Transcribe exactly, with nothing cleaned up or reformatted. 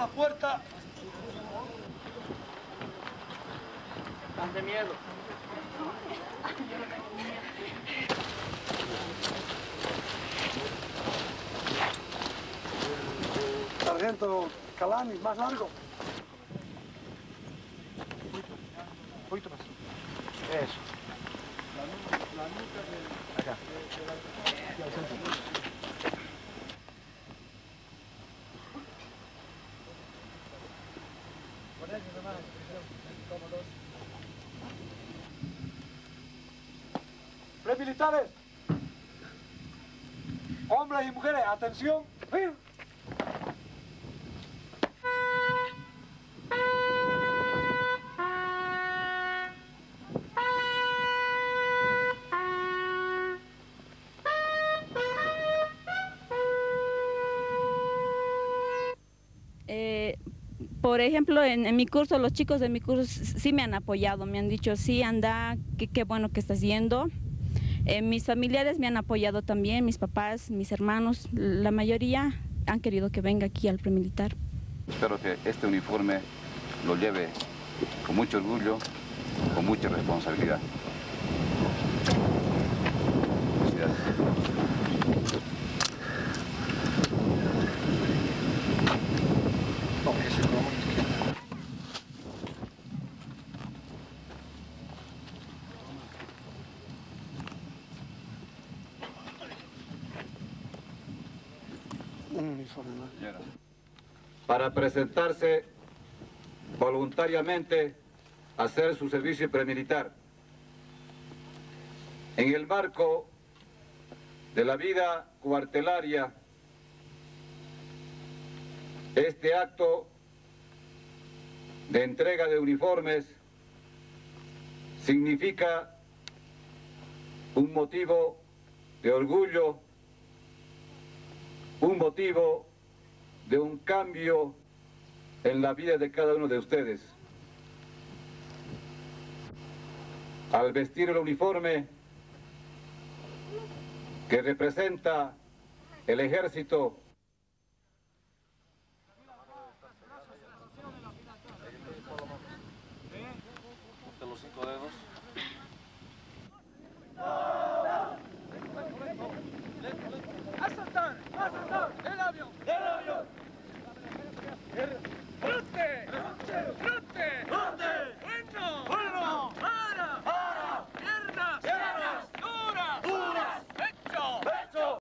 la puerta. Ante miedo. Sargento Calani, más largo. Oito para cima. Eso. Acá. Militares, hombres y mujeres, atención. Eh, por ejemplo, en, en mi curso, los chicos de mi curso sí me han apoyado, me han dicho, sí, anda, qué, qué bueno que estás yendo. Eh, mis familiares me han apoyado también, mis papás, mis hermanos, la mayoría han querido que venga aquí al premilitar. Espero que este uniforme lo lleve con mucho orgullo, con mucha responsabilidad. Para presentarse voluntariamente a hacer su servicio premilitar en el marco de la vida cuartelaria. Este acto de entrega de uniformes significa un motivo de orgullo, un motivo de un cambio en la vida de cada uno de ustedes. Al vestir el uniforme que representa el ejército